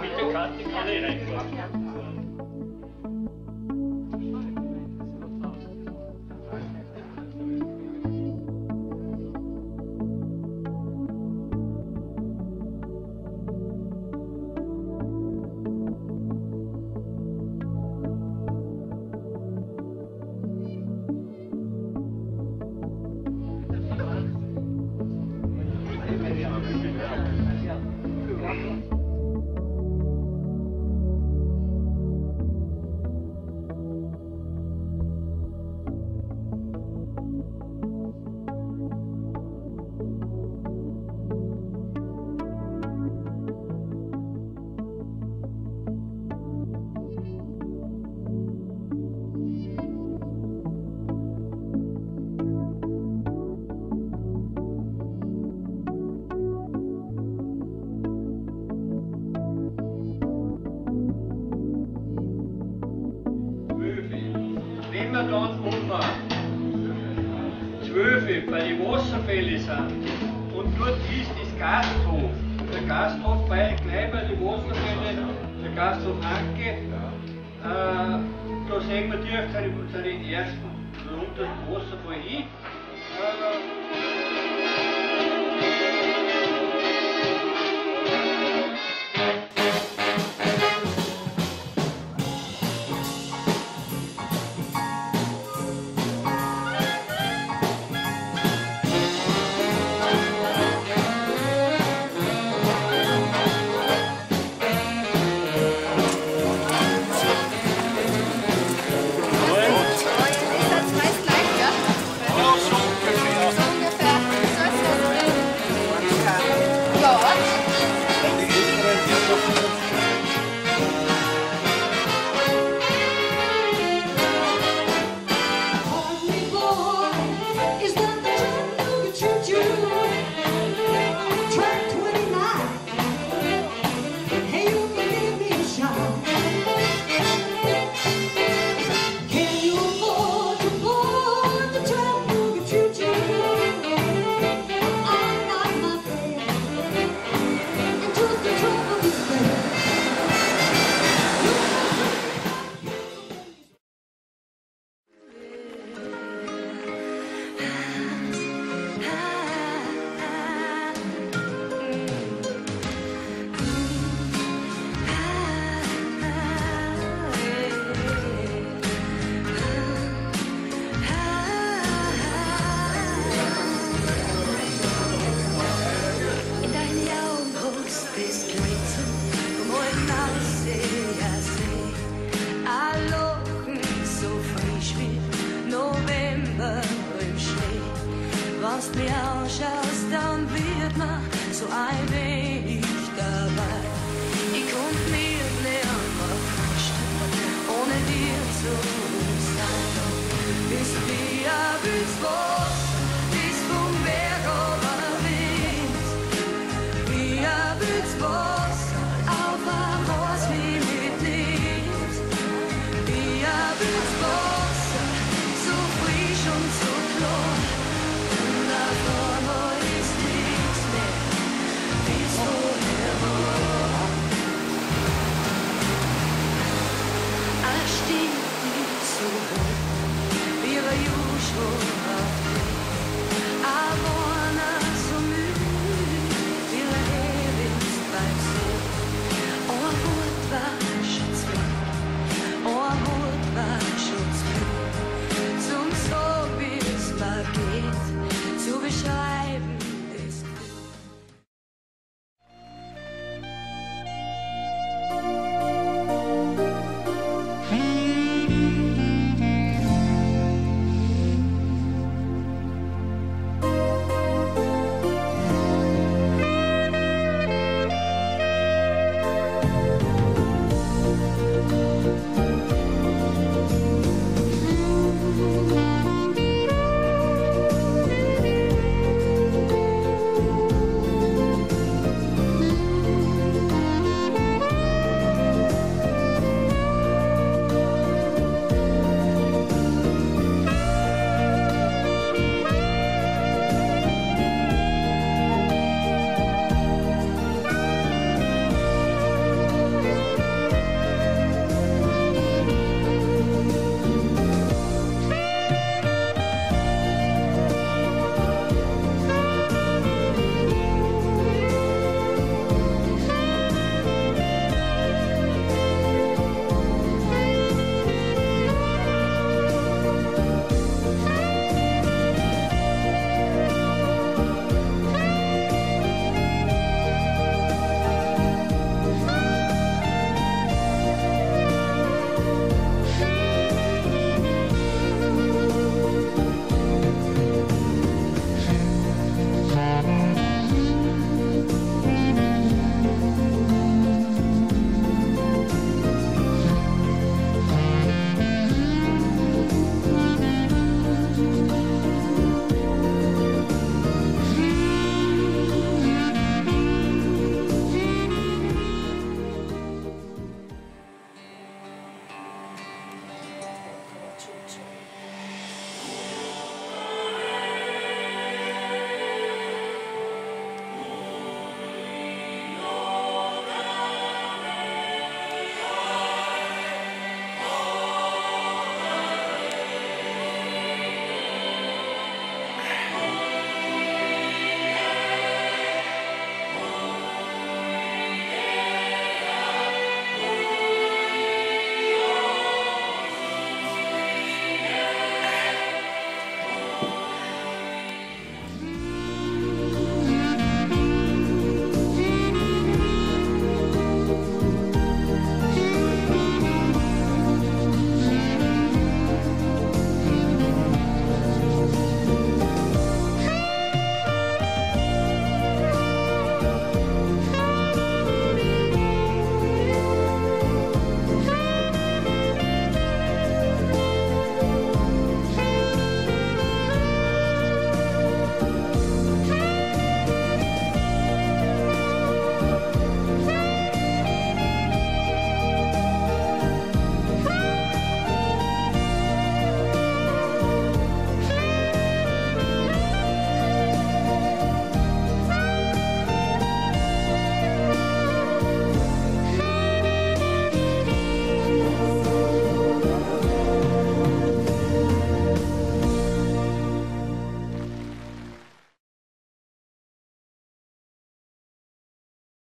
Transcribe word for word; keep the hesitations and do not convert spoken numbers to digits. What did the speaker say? Mit der Karte kann ich reinkommen. zwölf, weil die Wasserfälle sind. Und dort ist das Gasthof. Der Gasthof bei Kleiber, die Wasserfälle, der Gasthof Anke. Äh, da sehen wir direkt seinen ersten runter Wasserfall hin. It's for